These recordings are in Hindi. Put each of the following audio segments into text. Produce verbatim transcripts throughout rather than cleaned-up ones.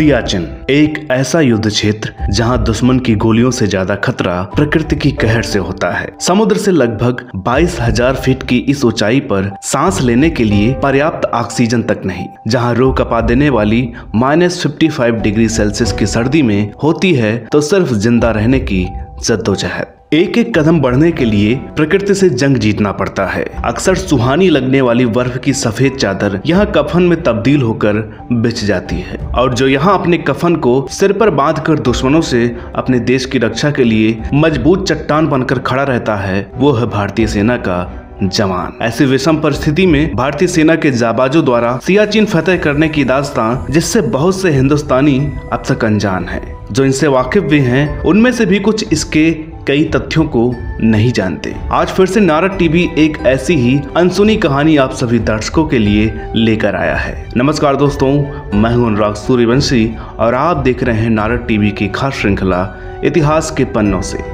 सियाचिन एक ऐसा युद्ध क्षेत्र जहां दुश्मन की गोलियों से ज्यादा खतरा प्रकृति की कहर से होता है। समुद्र से लगभग बाईस हज़ार फीट की इस ऊंचाई पर सांस लेने के लिए पर्याप्त ऑक्सीजन तक नहीं, जहां रूह कपा देने वाली माइनस पचपन डिग्री सेल्सियस की सर्दी में होती है तो सिर्फ जिंदा रहने की जद्दोजहद। एक एक कदम बढ़ने के लिए प्रकृति से जंग जीतना पड़ता है। अक्सर सुहानी लगने वाली बर्फ की सफेद चादर यहाँ कफन में तब्दील होकर बिछ जाती है और जो यहाँ अपने कफन को सिर पर बांधकर दुश्मनों से अपने देश की रक्षा के लिए मजबूत चट्टान बनकर खड़ा रहता है, वो है भारतीय सेना का जवान। ऐसी विषम परिस्थिति में भारतीय सेना के जाबाजों द्वारा सियाचिन फतेह करने की दास्तान, जिससे बहुत से हिंदुस्तानी अब तक अनजान है। जो इनसे वाकिफ भी हैं उनमें से भी कुछ इसके कई तथ्यों को नहीं जानते। आज फिर से नारद टीवी एक ऐसी ही अनसुनी कहानी आप सभी दर्शकों के लिए लेकर आया है। नमस्कार दोस्तों, मैं हूं अनुराग सूर्यवंशी और आप देख रहे हैं नारद टीवी की खास श्रृंखला इतिहास के पन्नों से।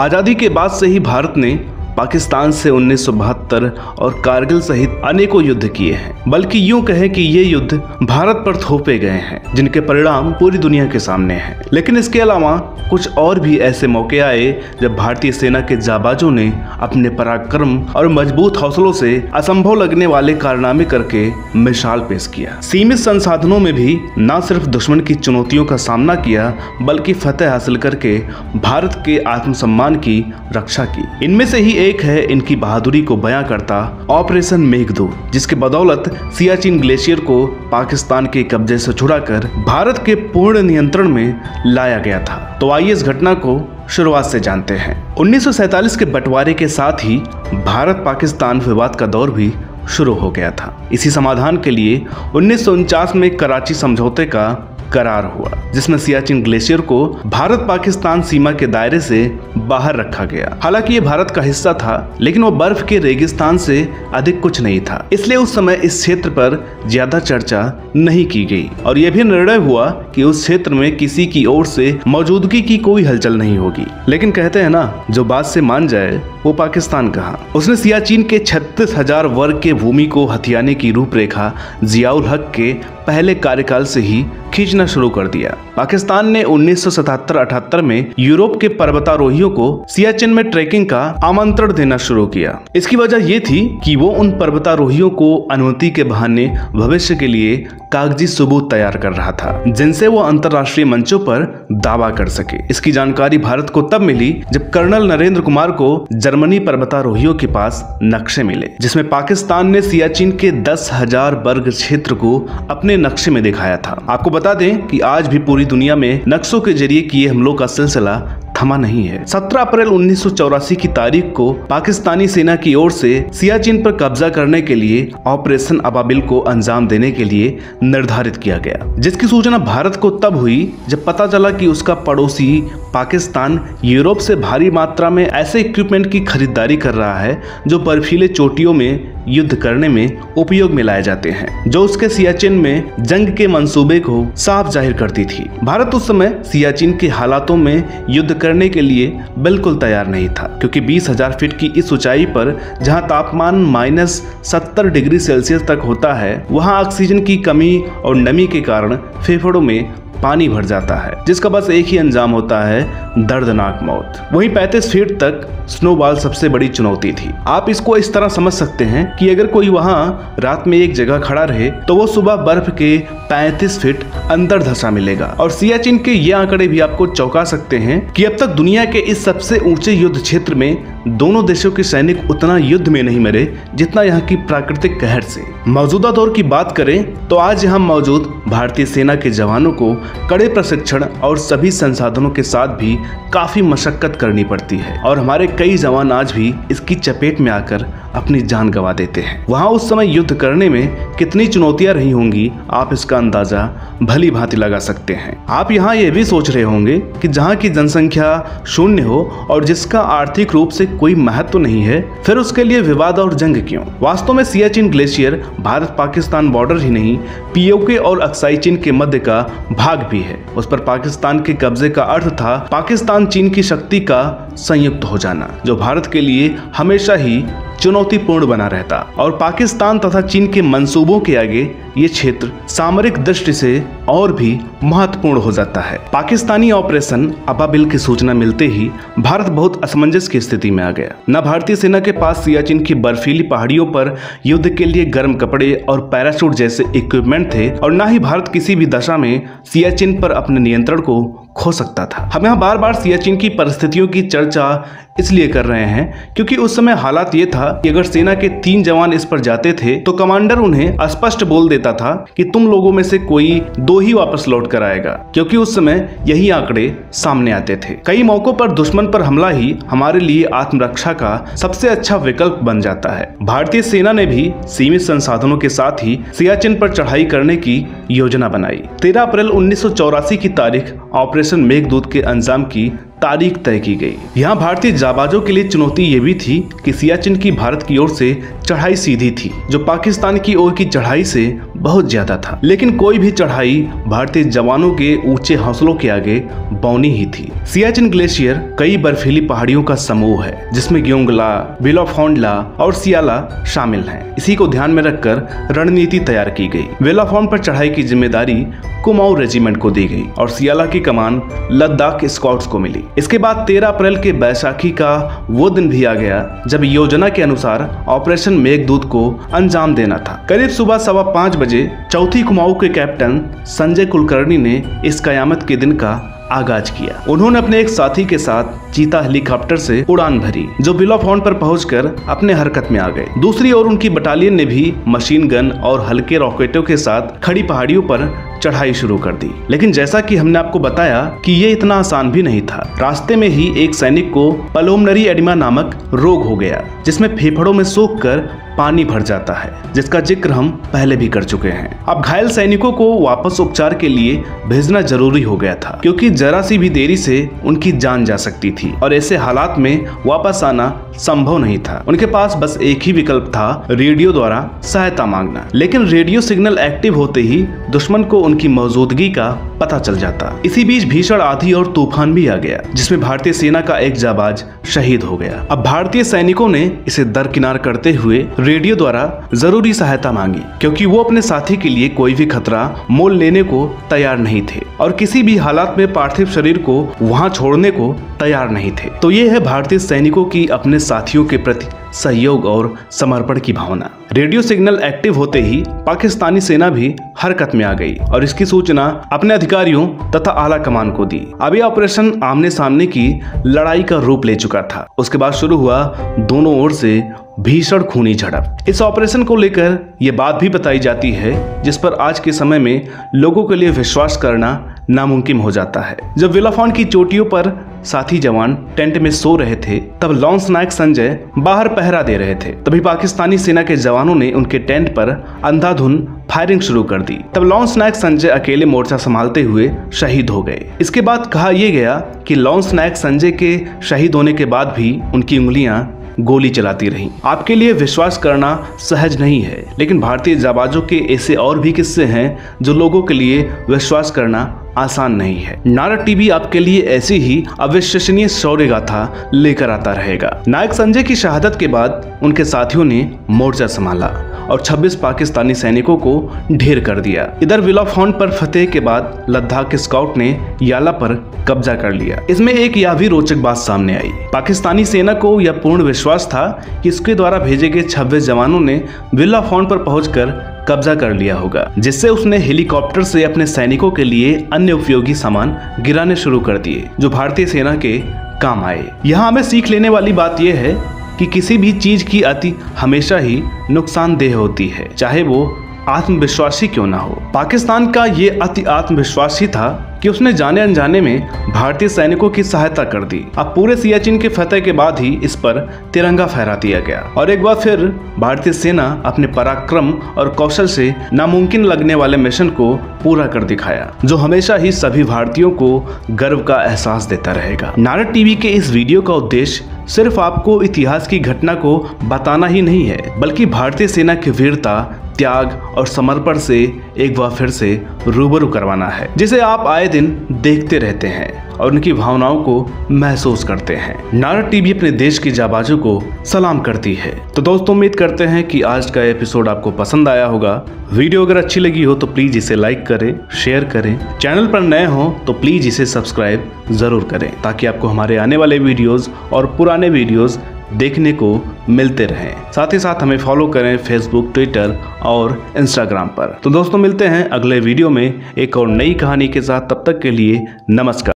आज़ादी के बाद से ही भारत ने पाकिस्तान से उन्नीस सौ बहत्तर और कारगिल सहित अनेकों युद्ध किए हैं, बल्कि यूं कहें कि ये युद्ध भारत पर थोपे गए हैं जिनके परिणाम पूरी दुनिया के सामने हैं। लेकिन इसके अलावा कुछ और भी ऐसे मौके आए जब भारतीय सेना के जाबाजों ने अपने पराक्रम और मजबूत हौसलों से असंभव लगने वाले कारनामे करके मिसाल पेश किया। सीमित संसाधनों में भी न सिर्फ दुश्मन की चुनौतियों का सामना किया बल्कि फतेह हासिल करके भारत के आत्मसम्मान की रक्षा की। इनमें से ही एक है इनकी बहादुरी को बयां करता ऑपरेशन मेघदूत, जिसके बदौलत सियाचिन ग्लेशियर को पाकिस्तान के कब्जे से छुड़ाकर भारत के पूर्ण नियंत्रण में लाया गया था। तो आइए इस घटना को शुरुआत से जानते हैं। उन्नीस सौ सैंतालीस के बंटवारे के साथ ही भारत पाकिस्तान विवाद का दौर भी शुरू हो गया था। इसी समाधान के लिए उन्नीस सौ उनचास में कराची समझौते का करार हुआ, जिसमें सियाचिन ग्लेशियर को भारत पाकिस्तान सीमा के दायरे से बाहर रखा गया। हालांकि ये भारत का हिस्सा था लेकिन वो बर्फ के रेगिस्तान से अधिक कुछ नहीं था, इसलिए उस समय इस क्षेत्र पर ज्यादा चर्चा नहीं की गई और यह भी निर्णय हुआ कि उस क्षेत्र में किसी की ओर से मौजूदगी की कोई हलचल नहीं होगी। लेकिन कहते हैं ना, जो बात से मान जाए वो पाकिस्तान कहा। उसने सियाचिन के छत्तीस हजार वर्ग के भूमि को हथियाने की रूपरेखा जियाउल हक के पहले कार्यकाल से ही खींचना शुरू कर दिया। पाकिस्तान ने उन्नीस सौ सतहत्तर अठहत्तर में यूरोप के पर्वतारोहियों को सियाचिन में ट्रैकिंग का आमंत्रण देना शुरू किया। इसकी वजह ये थी कि वो उन पर्वतारोहियों को अनुमति के बहाने भविष्य के लिए कागजी सबूत तैयार कर रहा था जिनसे वो अंतर्राष्ट्रीय मंचों पर दावा कर सके। इसकी जानकारी भारत को तब मिली जब कर्नल नरेंद्र कुमार को जर्मनी पर्वतारोहियों के पास नक्शे मिले, जिसमें पाकिस्तान ने सियाचिन के दस हजार वर्ग क्षेत्र को अपने नक्शे में दिखाया था। आपको बता दें कि आज भी पूरी दुनिया में नक्शों के जरिए किए हमलों का सिलसिला थमा नहीं है। सत्रह अप्रैल उन्नीस सौ चौरासी की तारीख को पाकिस्तानी सेना की ओर से सियाचिन पर कब्जा करने के लिए ऑपरेशन अबाबिल को अंजाम देने के लिए निर्धारित किया गया, जिसकी सूचना भारत को तब हुई जब पता चला कि उसका पड़ोसी पाकिस्तान यूरोप से भारी मात्रा में ऐसे इक्विपमेंट की खरीदारी कर रहा है जो बर्फीले चोटियों में युद्ध करने में उपयोग में लाए जाते हैं, जो उसके सियाचिन में जंग के मंसूबे को साफ जाहिर करती थी। भारत उस समय सियाचिन के हालातों में युद्ध करने के लिए बिल्कुल तैयार नहीं था, क्योंकि बीस हज़ार फीट की इस ऊंचाई पर जहां तापमान माइनस सत्तर डिग्री सेल्सियस तक होता है, वहां ऑक्सीजन की कमी और नमी के कारण फेफड़ों में पानी भर जाता है, जिसका बस एक ही अंजाम होता है, दर्दनाक मौत। वहीं पैंतीस फीट तक स्नोबॉल सबसे बड़ी चुनौती थी। आप इसको इस तरह समझ सकते हैं कि अगर कोई वहाँ रात में एक जगह खड़ा रहे तो वो सुबह बर्फ के पैंतीस फीट अंदर धंसा मिलेगा। और सियाचिन के ये आंकड़े भी आपको चौंका सकते हैं कि अब तक दुनिया के इस सबसे ऊंचे युद्ध क्षेत्र में दोनों देशों के सैनिक उतना युद्ध में नहीं मरे जितना यहाँ की प्राकृतिक कहर से। मौजूदा दौर की बात करें तो आज यहाँ मौजूद भारतीय सेना के जवानों को कड़े प्रशिक्षण और सभी संसाधनों के साथ भी काफी मशक्कत करनी पड़ती है और हमारे कई जवान आज भी इसकी चपेट में आकर अपनी जान गंवा देते हैं। वहाँ उस समय युद्ध करने में कितनी चुनौतियाँ रही होंगी आप इसका अंदाजा भली भांति लगा सकते हैं। आप यहाँ ये भी सोच रहे होंगे कि जहाँ की जनसंख्या शून्य हो और जिसका आर्थिक रूप से कोई महत्व तो नहीं है, फिर उसके लिए विवाद और जंग क्यों? वास्तव में सियाचिन ग्लेशियर भारत पाकिस्तान बॉर्डर ही नहीं, पीओके और अक्साई चीन के मध्य का भाग भी है। उस पर पाकिस्तान के कब्जे का अर्थ था पाकिस्तान चीन की शक्ति का संयुक्त हो जाना, जो भारत के लिए हमेशा ही चुनौतीपूर्ण बना रहता। और पाकिस्तान तथा चीन के मंसूबों के आगे ये क्षेत्र सामरिक दृष्टि से और भी महत्वपूर्ण हो जाता है। पाकिस्तानी ऑपरेशन अबाबिल की सूचना मिलते ही भारत बहुत असमंजस की स्थिति में आ गया। न भारतीय सेना के पास सियाचिन की बर्फीली पहाड़ियों पर युद्ध के लिए गर्म कपड़े और पैराशूट जैसे इक्विपमेंट थे, और न ही भारत किसी भी दशा में सियाचिन पर अपने नियंत्रण को खो सकता था। हम यहाँ बार बार सियाचिन की परिस्थितियों की चर्चा इसलिए कर रहे हैं क्योंकि उस समय हालात ये था कि अगर सेना के तीन जवान इस पर जाते थे तो कमांडर उन्हें स्पष्ट बोल देता था कि तुम लोगों में से कोई दो ही वापस लौट कर आएगा, क्योंकि उस समय यही आंकड़े सामने आते थे। कई मौकों पर दुश्मन पर हमला ही हमारे लिए आत्मरक्षा का सबसे अच्छा विकल्प बन जाता है। भारतीय सेना ने भी सीमित संसाधनों के साथ ही सियाचिन पर चढ़ाई करने की योजना बनाई। तेरह अप्रैल उन्नीस सौ चौरासी की तारीख ऑपरेशन मेघदूत के अंजाम की तारीख तय की गई। यहाँ भारतीय जाबाजों के लिए चुनौती ये भी थी कि सियाचिन की भारत की ओर से चढ़ाई सीधी थी, जो पाकिस्तान की ओर की चढ़ाई से बहुत ज्यादा था, लेकिन कोई भी चढ़ाई भारतीय जवानों के ऊंचे हौसलों के आगे बौनी ही थी। सियाचिन ग्लेशियर कई बर्फीली पहाड़ियों का समूह है, जिसमें ग्योंगला, वेलाफॉन्ड और सियाला शामिल है। इसी को ध्यान में रखकर रणनीति तैयार की गई। वेलाफॉन्ड पर चढ़ाई की जिम्मेदारी कुमाऊ रेजिमेंट को दी गई और सियाला की कमान लद्दाख स्काउट्स को मिली। इसके बाद तेरह अप्रैल के बैसाखी का वो दिन भी आ गया जब योजना के अनुसार ऑपरेशन मेघदूत को अंजाम देना था। करीब सुबह सवा पाँच बजे चौथी कुमाऊ के कैप्टन संजय कुलकर्णी ने इस कयामत के दिन का आगाज किया। उन्होंने अपने एक साथी के साथ चीता हेलीकॉप्टर से उड़ान भरी, जो वेलाफॉन्ड पर पहुंचकर अपने हरकत में आ गए। दूसरी ओर उनकी बटालियन ने भी मशीन गन और हल्के रॉकेटों के साथ खड़ी पहाड़ियों पर चढ़ाई शुरू कर दी। लेकिन जैसा कि हमने आपको बताया कि ये इतना आसान भी नहीं था। रास्ते में ही एक सैनिक को पल्मोनरी एडिमा नामक रोग हो गया, जिसमें फेफड़ों में सोखकर पानी भर जाता है, जिसका जिक्र हम पहले भी कर चुके हैं। अब घायल सैनिकों को वापस उपचार के लिए भेजना जरूरी हो गया था, क्योंकि जरा सी भी देरी से उनकी जान जा सकती थी और ऐसे हालात में वापस आना संभव नहीं था। उनके पास बस एक ही विकल्प था, रेडियो द्वारा सहायता मांगना। लेकिन रेडियो सिग्नल एक्टिव होते ही दुश्मन को उनकी मौजूदगी का पता चल जाता। इसी बीच भीषण आंधी और तूफान भी आ गया, जिसमें भारतीय सेना का एक जाबाज शहीद हो गया। अब भारतीय सैनिकों ने इसे दरकिनार करते हुए रेडियो द्वारा जरूरी सहायता मांगी, क्योंकि वो अपने साथी के लिए कोई भी खतरा मोल लेने को तैयार नहीं थे और किसी भी हालात में पार्थिव शरीर को वहां छोड़ने को तैयार नहीं थे। तो ये है भारतीय सैनिकों की अपने साथियों के प्रति सहयोग और समर्पण की भावना। रेडियो सिग्नल एक्टिव होते ही पाकिस्तानी सेना भी हरकत में आ गई और इसकी सूचना अपने अधिकारियों तथा आला कमान को दी। अब यह ऑपरेशन आमने सामने की लड़ाई का रूप ले चुका था। उसके बाद शुरू हुआ दोनों ओर से भीषण खूनी झड़प। इस ऑपरेशन को लेकर ये बात भी बताई जाती है जिस पर आज के समय में लोगों के लिए विश्वास करना नामुमकिन हो जाता है। जब वेलाफॉन्ड की चोटियों पर साथी जवान टेंट में सो रहे थे, तब लांस नायक संजय बाहर पहरा दे रहे थे। तभी पाकिस्तानी सेना के जवानों ने उनके टेंट पर अंधाधुन फायरिंग शुरू कर दी। तब लांस नायक संजय अकेले मोर्चा संभालते हुए शहीद हो गए। इसके बाद कहा यह गया कि लांस नायक संजय के शहीद होने के बाद भी उनकी उंगलियां गोली चलाती रही। आपके लिए विश्वास करना सहज नहीं है, लेकिन भारतीय जाबाजों के ऐसे और भी किस्से हैं जो लोगों के लिए विश्वास करना आसान नहीं है। नारद टीवी आपके लिए ऐसी ही अविश्वसनीय शौर्य गाथा लेकर आता रहेगा। नायक संजय की शहादत के बाद उनके साथियों ने मोर्चा संभाला और छब्बीस पाकिस्तानी सैनिकों को ढेर कर दिया। इधर वेलाफॉन्ड पर फतेह के बाद लद्दाख स्काउट ने याला पर कब्जा कर लिया। इसमें एक यह भी रोचक बात सामने आई। पाकिस्तानी सेना को यह पूर्ण विश्वास था कि इसके द्वारा भेजे गए छब्बीस जवानों ने वेलाफॉन्ड पर पहुंचकर कब्जा कर लिया होगा, जिससे उसने हेलीकॉप्टर से अपने सैनिकों के लिए अन्य उपयोगी सामान गिराने शुरू कर दिए जो भारतीय सेना के काम आए। यहाँ हमें सीख लेने वाली बात यह है कि किसी भी चीज की अति हमेशा ही नुकसानदेह होती है, चाहे वो आत्मविश्वासी क्यों ना हो। पाकिस्तान का ये अति आत्मविश्वासी था कि उसने जाने अनजाने में भारतीय सैनिकों की सहायता कर दी। अब पूरे सियाचिन के फतेह के बाद ही इस पर तिरंगा फहरा दिया गया और एक बार फिर भारतीय सेना अपने पराक्रम और कौशल से नामुमकिन लगने वाले मिशन को पूरा कर दिखाया, जो हमेशा ही सभी भारतीयों को गर्व का एहसास देता रहेगा। नारद टीवी के इस वीडियो का उद्देश्य सिर्फ आपको इतिहास की घटना को बताना ही नहीं है, बल्कि भारतीय सेना की वीरता, त्याग और समर्पण से एक बार फिर से रूबरू करवाना है, जिसे आप आए दिन देखते रहते हैं और उनकी भावनाओं को महसूस करते हैं। नारद टीवी अपने देश की जाबाजों को सलाम करती है। तो दोस्तों, उम्मीद करते हैं कि आज का एपिसोड आपको पसंद आया होगा। वीडियो अगर अच्छी लगी हो तो प्लीज इसे लाइक करें, शेयर करें। चैनल पर नए हो तो प्लीज इसे सब्सक्राइब जरूर करें, ताकि आपको हमारे आने वाले वीडियोस और पुराने वीडियोस देखने को मिलते रहें। साथ ही साथ हमें फॉलो करें फेसबुक, ट्विटर और इंस्टाग्राम पर। तो दोस्तों, मिलते हैं अगले वीडियो में एक और नई कहानी के साथ। तब तक के लिए नमस्कार।